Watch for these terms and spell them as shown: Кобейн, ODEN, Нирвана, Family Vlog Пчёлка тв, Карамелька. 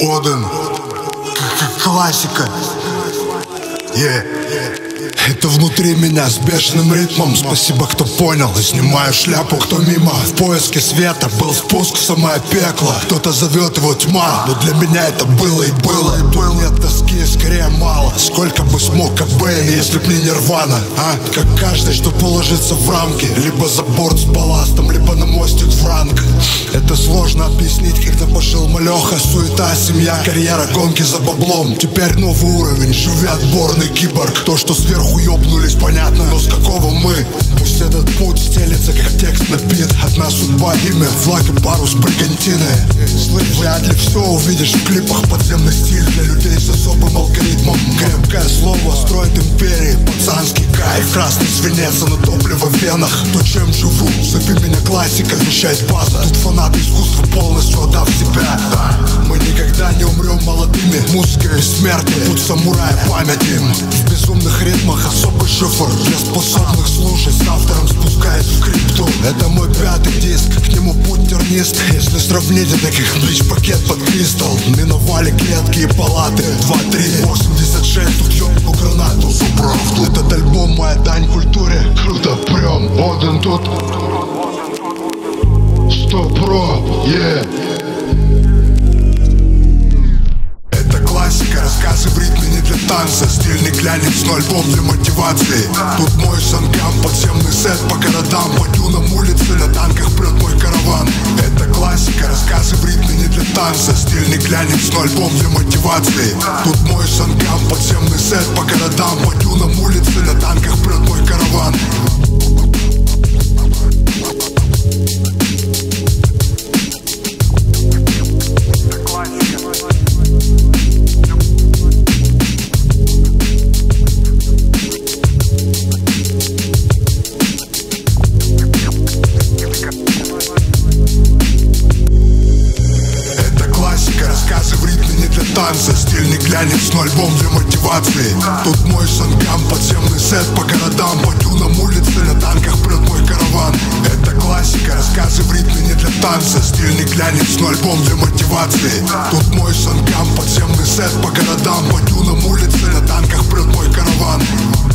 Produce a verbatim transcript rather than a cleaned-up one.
Оден. Классика. Yeah. Это внутри меня с бешеным ритмом. Спасибо, кто понял, и снимаю шляпу, кто мимо. В поиске света был спуск в самое пекло. Кто-то зовет его тьма, но для меня это было и было. Нет тоски, скорее мало. Сколько бы смог Кобейн, если б не Нирвана, а? Как каждый, что положится в рамки, либо за борт с балластом, либо на мостик франк. Это сложно объяснить, когда пошел малеха. Суета, семья, карьера, гонки за баблом. Теперь новый уровень, живя отборный киборг. То, что сверху ёбнулись, понятно, но с какого мы? Пусть этот путь стелится, как текст напит. Одна судьба, имя, флаг и парус бригантины. Слышь, вряд ли все увидишь в клипах. Подземный стиль для людей с особым алгоритмом. Крепкое слово строит империи. Пацанский кайф, красный свинец, а на топливо в венах. То, чем живу, зови меня классика, вещает база. Тут фанат искусства, полностью отдав себя. Мы никогда не умрем молодыми. Музыка бессмертная, путь самурая, память им. В безумных ритмах особый шифр для способных слушать. С автором спускаясь в крипту. Это мой пятый диск, к нему путь тернист. Если сравнить, это как блич-пакет под кристалл. Миновали клетки и палаты. Два, три, восемьдесят шесть, тут ёбну гранату. Суправду. Этот альбом моя дань культуре. Круто прём, Оден тут. Сто про, е. Это классика, рассказы в ритме не для танца. Стиль не глянец, но альбом для мотивации. Тут мой сангам, подземный сет по городам. По дюнам улицы на танках прёт мой караван. Это классика, рассказы в ритме не для танца. Стиль не глянец, но альбом для мотивации. Тут мой сангам, подземный сет по городам. По дюнам улицы на танках прёт мой караван. Стиль не глянец, но альбом для мотивации. Тут мой сангам, подземный сет по городам. По дюнам улицы на танках прёт мой караван. Это классика, рассказы в ритме не для танца. Стиль не глянец, но альбом для мотивации. Тут мой сангам, подземный сет по городам. По дюнам улицы на танках прёт мой караван.